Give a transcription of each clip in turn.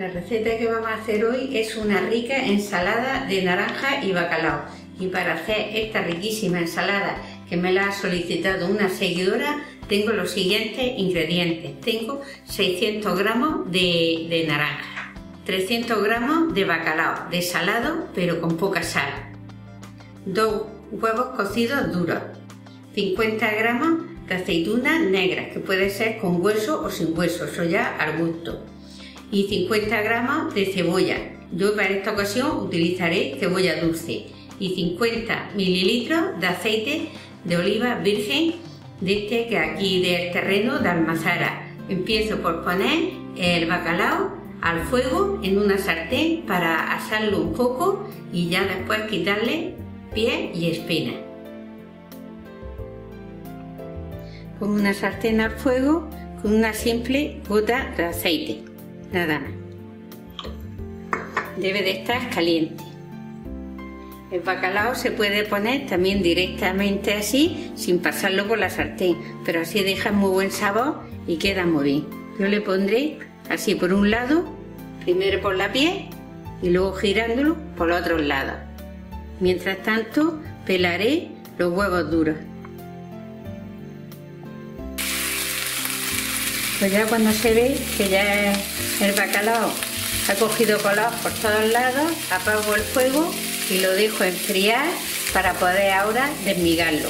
La receta que vamos a hacer hoy es una rica ensalada de naranja y bacalao. Y para hacer esta riquísima ensalada que me la ha solicitado una seguidora, tengo los siguientes ingredientes. Tengo 600 gramos de naranja, 300 gramos de bacalao desalado pero con poca sal, 2 huevos cocidos duros, 50 gramos de aceitunas negras, que puede ser con hueso o sin hueso, eso ya al gusto, y 50 gramos de cebolla. Yo para esta ocasión utilizaré cebolla dulce, y 50 mililitros de aceite de oliva virgen, de este que aquí del terreno de Almazara. Empiezo por poner el bacalao al fuego en una sartén para asarlo un poco y ya después quitarle piel y espina. Con una sartén al fuego, con una simple gota de aceite, nada más. Debe de estar caliente. El bacalao se puede poner también directamente así, sin pasarlo por la sartén, pero así deja muy buen sabor y queda muy bien. Yo le pondré así por un lado, primero por la piel y luego girándolo por los otros lados. Mientras tanto, pelaré los huevos duros. Pues ya cuando se ve que ya el bacalao ha cogido color por todos lados, apago el fuego y lo dejo enfriar para poder ahora desmigarlo.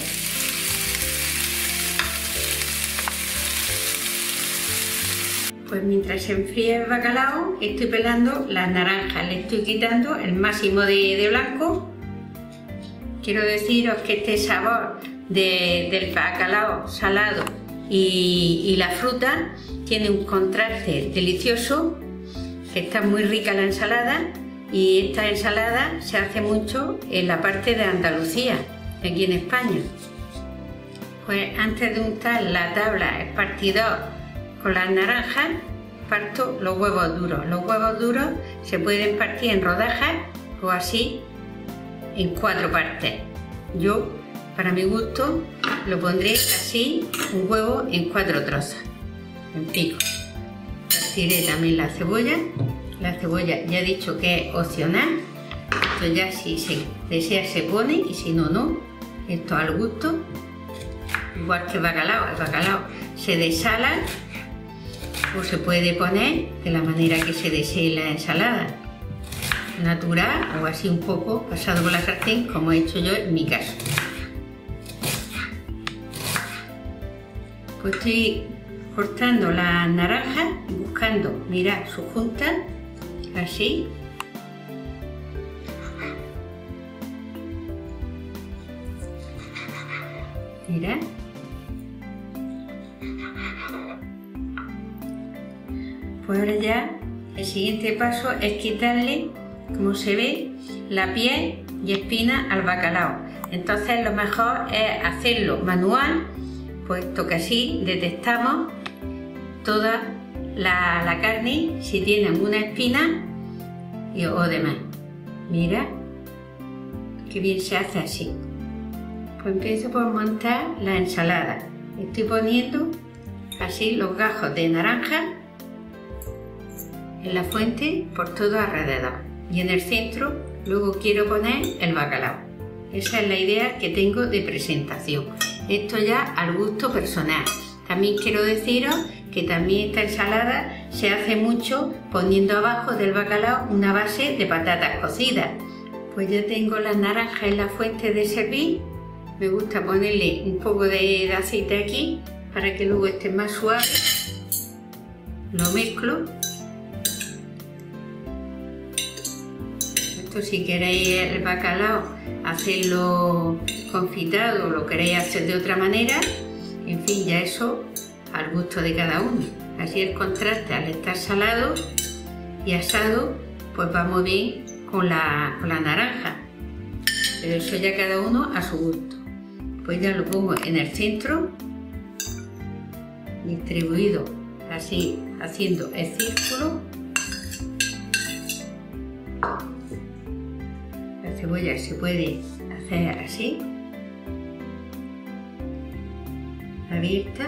Pues mientras se enfría el bacalao, estoy pelando las naranjas, le estoy quitando el máximo de blanco. Quiero deciros que este sabor del bacalao salado y la fruta tiene un contraste delicioso, que está muy rica la ensalada, y esta ensalada se hace mucho en la parte de Andalucía, aquí en España. Pues antes de untar la tabla, el partidor con las naranjas, parto los huevos duros. Los huevos duros se pueden partir en rodajas o así en 4 partes. Yo, para mi gusto, lo pondré así, un huevo en 4 trozos, en pico. Partiré también la cebolla. La cebolla ya he dicho que es opcional. Esto ya si se desea se pone y si no, no. Esto al gusto. Igual que el bacalao se desala o se puede poner de la manera que se desee la ensalada. Natural o así un poco pasado por la sartén, como he hecho yo en mi caso. Pues estoy cortando las naranjas y buscando, mirad, su junta, así. Mirad. Pues ahora ya el siguiente paso es quitarle, como se ve, la piel y espina al bacalao. Entonces lo mejor es hacerlo manual, puesto que así detectamos toda la carne, si tiene alguna espina o demás. Mira qué bien se hace así. Pues empiezo por montar la ensalada. Estoy poniendo así los gajos de naranja en la fuente por todo alrededor, y en el centro luego quiero poner el bacalao. Esa es la idea que tengo de presentación. Esto ya al gusto personal. También quiero deciros que también esta ensalada se hace mucho poniendo abajo del bacalao una base de patatas cocidas. Pues ya tengo las naranjas en la fuente de servir. Me gusta ponerle un poco de aceite aquí para que luego esté más suave. Lo mezclo. Esto, si queréis el bacalao hacerlo confitado, lo queréis hacer de otra manera, en fin, ya eso al gusto de cada uno. Así el contraste, al estar salado y asado, pues va muy bien con la naranja, pero eso ya cada uno a su gusto. Pues ya lo pongo en el centro, distribuido así, haciendo el círculo. La cebolla se puede hacer así, abierta,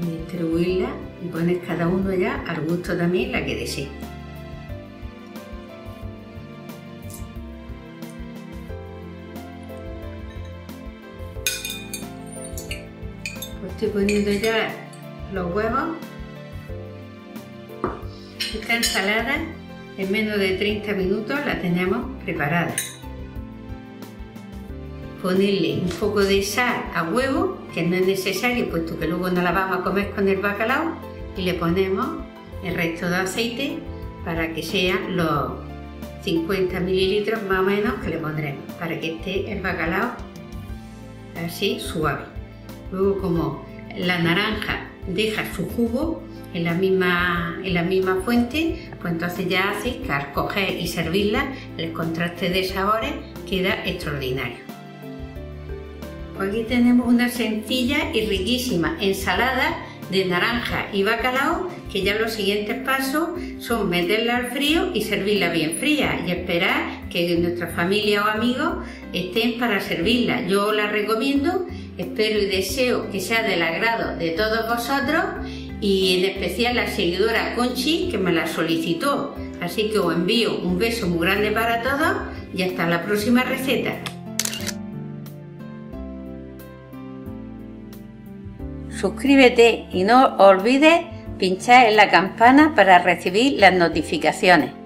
distribuirla y pones cada uno ya al gusto también la que desee. Pues estoy poniendo ya los huevos. Esta ensalada en menos de 30 minutos la tenemos preparada. Ponerle un poco de sal a huevo, que no es necesario puesto que luego no la vamos a comer con el bacalao, y le ponemos el resto de aceite para que sean los 50 mililitros más o menos que le pondremos para que esté el bacalao así suave. Luego, como la naranja deja su jugo en la misma fuente, pues entonces ya hace que al coger y servirla el contraste de sabores queda extraordinario. Pues aquí tenemos una sencilla y riquísima ensalada de naranja y bacalao, que ya los siguientes pasos son meterla al frío y servirla bien fría y esperar que nuestra familia o amigos estén para servirla. Yo la recomiendo, espero y deseo que sea del agrado de todos vosotros, y en especial la seguidora Conchi, que me la solicitó. Así que os envío un beso muy grande para todos y hasta la próxima receta. Suscríbete y no olvides pinchar en la campana para recibir las notificaciones.